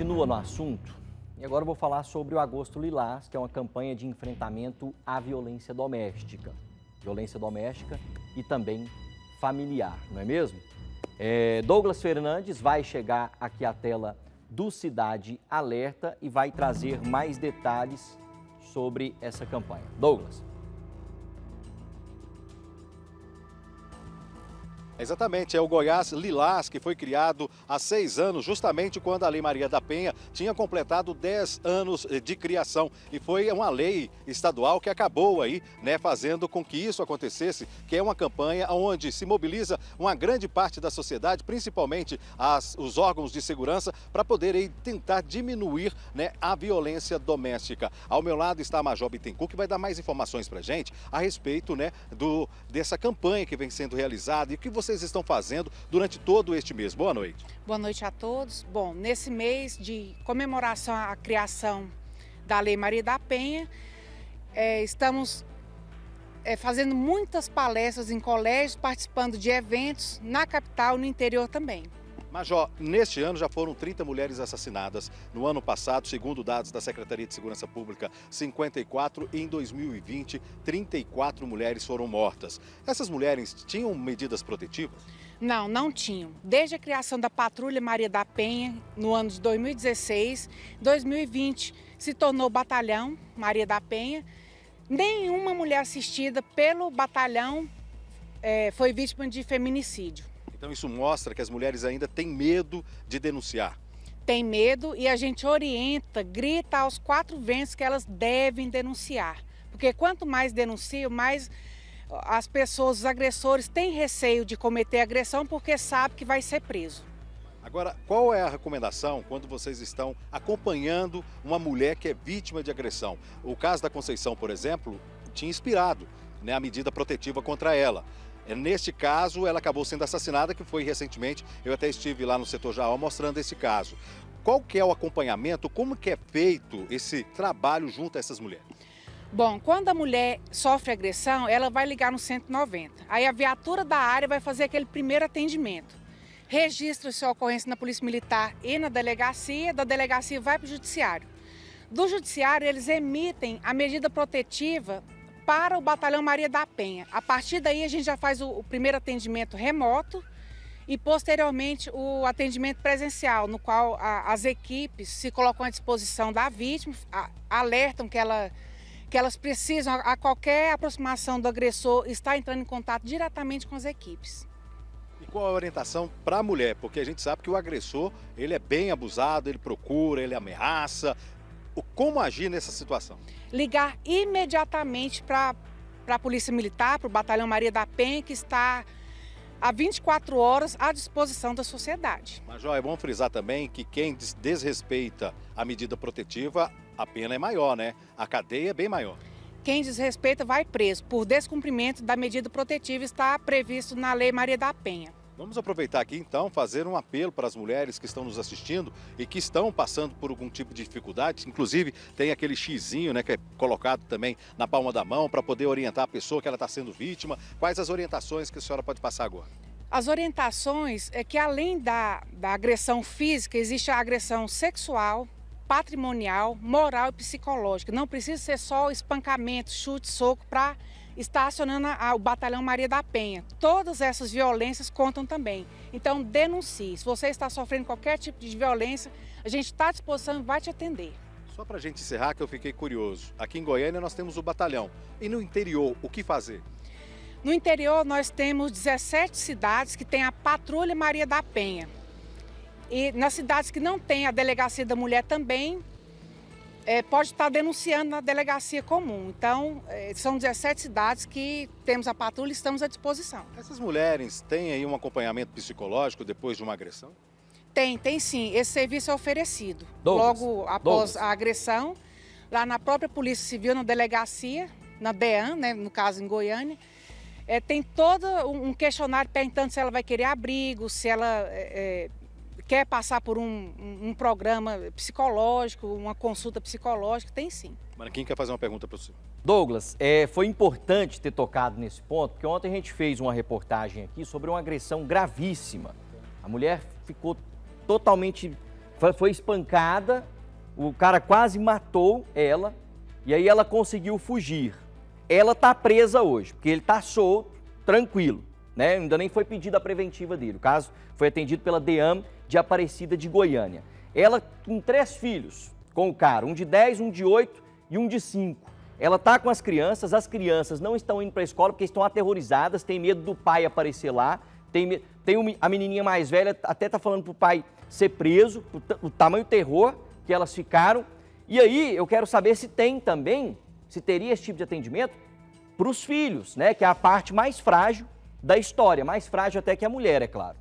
continua no assunto e agora eu vou falar sobre o Agosto Lilás, que é uma campanha de enfrentamento à violência doméstica e também familiar, não é mesmo? Douglas Fernandes vai chegar aqui à tela do Cidade Alerta e vai trazer mais detalhes sobre essa campanha. Douglas. Exatamente, é o Goiás Lilás, que foi criado há 6 anos, justamente quando a Lei Maria da Penha tinha completado 10 anos de criação. E foi uma lei estadual que acabou aí, né, fazendo com que isso acontecesse, que é uma campanha onde se mobiliza uma grande parte da sociedade, principalmente os órgãos de segurança, para poder aí tentar diminuir, né, a violência doméstica. Ao meu lado está a Major Bittencourt, que vai dar mais informações para a gente a respeito, né, dessa campanha que vem sendo realizada e que você estão fazendo durante todo este mês. Boa noite. Boa noite a todos. Bom, nesse mês de comemoração à criação da Lei Maria da Penha, estamos fazendo muitas palestras em colégios, participando de eventos na capital e no interior também. Major, neste ano já foram 30 mulheres assassinadas. No ano passado, segundo dados da Secretaria de Segurança Pública, 54 e em 2020, 34 mulheres foram mortas. Essas mulheres tinham medidas protetivas? Não, não tinham. Desde a criação da Patrulha Maria da Penha, no ano de 2016, 2020 se tornou Batalhão Maria da Penha. Nenhuma mulher assistida pelo batalhão foi vítima de feminicídio. Então isso mostra que as mulheres ainda têm medo de denunciar. Tem medo e a gente orienta, grita aos 4 ventos que elas devem denunciar. Porque quanto mais denunciam, mais as pessoas, os agressores, têm receio de cometer agressão porque sabe que vai ser preso. Agora, qual é a recomendação quando vocês estão acompanhando uma mulher que é vítima de agressão? O caso da Conceição, por exemplo, tinha inspirado, né, a medida protetiva contra ela. Neste caso, ela acabou sendo assassinada, que foi recentemente. Eu até estive lá no Setor Jaó mostrando esse caso. Qual que é o acompanhamento? Como que é feito esse trabalho junto a essas mulheres? Bom, quando a mulher sofre agressão, ela vai ligar no 190. Aí a viatura da área vai fazer aquele primeiro atendimento. Registra sua ocorrência na Polícia Militar e na delegacia. Da delegacia vai para o Judiciário. Do Judiciário, eles emitem a medida protetiva para o Batalhão Maria da Penha. A partir daí a gente já faz o primeiro atendimento remoto e posteriormente o atendimento presencial, no qual as equipes se colocam à disposição da vítima, alertam que elas precisam, a qualquer aproximação do agressor, estar entrando em contato diretamente com as equipes. E qual a orientação para a mulher? Porque a gente sabe que o agressor, ele é bem abusado, ele procura, ele ameaça. Como agir nessa situação? Ligar imediatamente para a Polícia Militar, para o Batalhão Maria da Penha, que está há 24 horas à disposição da sociedade. Major, é bom frisar também que quem desrespeita a medida protetiva, a pena é maior, né? A cadeia é bem maior. Quem desrespeita vai preso por descumprimento da medida protetiva, está previsto na Lei Maria da Penha. Vamos aproveitar aqui, então, fazer um apelo para as mulheres que estão nos assistindo e que estão passando por algum tipo de dificuldade. Inclusive, tem aquele xizinho, né, que é colocado também na palma da mão para poder orientar a pessoa que ela está sendo vítima. Quais as orientações que a senhora pode passar agora? As orientações é que, além da agressão física, existe a agressão sexual, patrimonial, moral e psicológica. Não precisa ser só espancamento, chute, soco para está acionando o Batalhão Maria da Penha. Todas essas violências contam também. Então, denuncie. Se você está sofrendo qualquer tipo de violência, a gente está à disposição e vai te atender. Só para a gente encerrar, que eu fiquei curioso. Aqui em Goiânia nós temos o batalhão. E no interior, o que fazer? No interior nós temos 17 cidades que tem a Patrulha Maria da Penha. E nas cidades que não tem a Delegacia da Mulher também, pode estar denunciando na delegacia comum. Então, são 17 cidades que temos a patrulha e estamos à disposição. Essas mulheres têm aí um acompanhamento psicológico depois de uma agressão? Tem sim. Esse serviço é oferecido. Logo após a agressão, lá na própria Polícia Civil, na delegacia, na DEAN, né, no caso em Goiânia, tem todo um questionário perguntando se ela vai querer abrigo, se ela quer passar por um programa psicológico, uma consulta psicológica, tem sim. Mariquinho quer fazer uma pergunta para o senhor. Douglas, foi importante ter tocado nesse ponto, porque ontem a gente fez uma reportagem aqui sobre uma agressão gravíssima. A mulher ficou totalmente foi espancada, o cara quase matou ela, e aí ela conseguiu fugir. Ela tá presa hoje, porque ele tá solto, tranquilo, né? Ainda nem foi pedida a preventiva dele. O caso foi atendido pela Deam De Aparecida de Goiânia. Ela tem 3 filhos com o cara, um de 10, um de 8 e um de 5. Ela tá com as crianças não estão indo para a escola porque estão aterrorizadas, tem medo do pai aparecer lá, a menininha mais velha até tá falando pro pai ser preso, o tamanho terror que elas ficaram. E aí eu quero saber se tem também, se teria esse tipo de atendimento para os filhos, né, que é a parte mais frágil da história, mais frágil até que a mulher, é claro.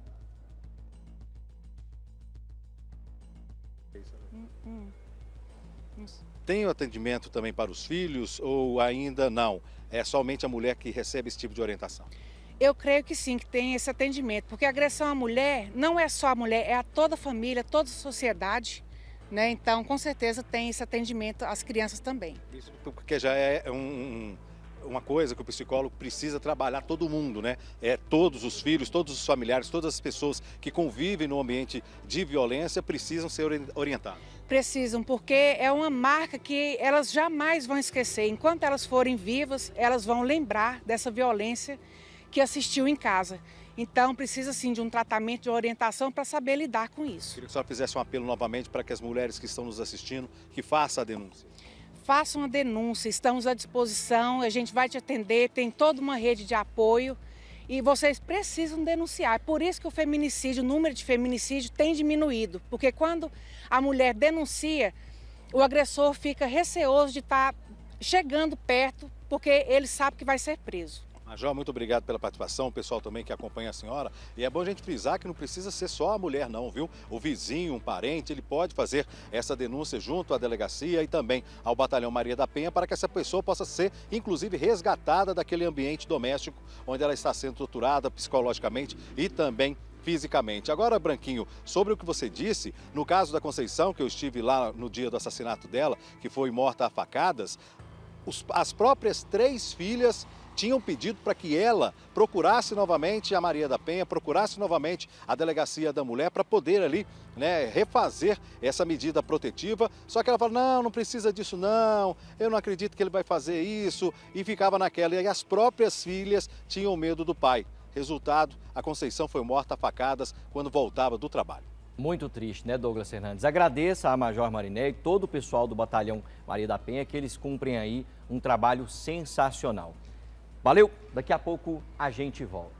Tem o atendimento também para os filhos ou ainda não? É somente a mulher que recebe esse tipo de orientação? Eu creio que sim, que tem esse atendimento, porque a agressão à mulher não é só a mulher, é a toda a família, toda a sociedade, né? Então, com certeza tem esse atendimento às crianças também. Isso porque já é uma coisa que o psicólogo precisa trabalhar todo mundo, né? É, todos os filhos, todos os familiares, todas as pessoas que convivem no ambiente de violência precisam ser orientadas. Precisam, porque é uma marca que elas jamais vão esquecer. Enquanto elas forem vivas, elas vão lembrar dessa violência que assistiu em casa. Então, precisa sim de um tratamento, de orientação para saber lidar com isso. Eu queria que a senhora fizesse um apelo novamente para que as mulheres que estão nos assistindo, que façam a denúncia. Façam a denúncia, estamos à disposição, a gente vai te atender, tem toda uma rede de apoio e vocês precisam denunciar. É por isso que o feminicídio, o número de feminicídio tem diminuído, porque quando a mulher denuncia, o agressor fica receoso de estar chegando perto, porque ele sabe que vai ser preso. Major, muito obrigado pela participação, o pessoal também que acompanha a senhora. E é bom a gente frisar que não precisa ser só a mulher não, viu? O vizinho, um parente, ele pode fazer essa denúncia junto à delegacia e também ao Batalhão Maria da Penha para que essa pessoa possa ser, inclusive, resgatada daquele ambiente doméstico onde ela está sendo torturada psicologicamente e também fisicamente. Agora, Branquinho, sobre o que você disse, no caso da Conceição, que eu estive lá no dia do assassinato dela, que foi morta a facadas, as próprias 3 filhas... tinham pedido para que ela procurasse novamente a Maria da Penha, procurasse novamente a Delegacia da Mulher para poder ali, né, refazer essa medida protetiva. Só que ela falou, não, não precisa disso não, eu não acredito que ele vai fazer isso. E ficava naquela, e as próprias filhas tinham medo do pai. Resultado, a Conceição foi morta a facadas quando voltava do trabalho. Muito triste, né, Douglas Fernandes? Agradeço a Major Mariné e todo o pessoal do Batalhão Maria da Penha, que eles cumprem aí um trabalho sensacional. Valeu, daqui a pouco a gente volta.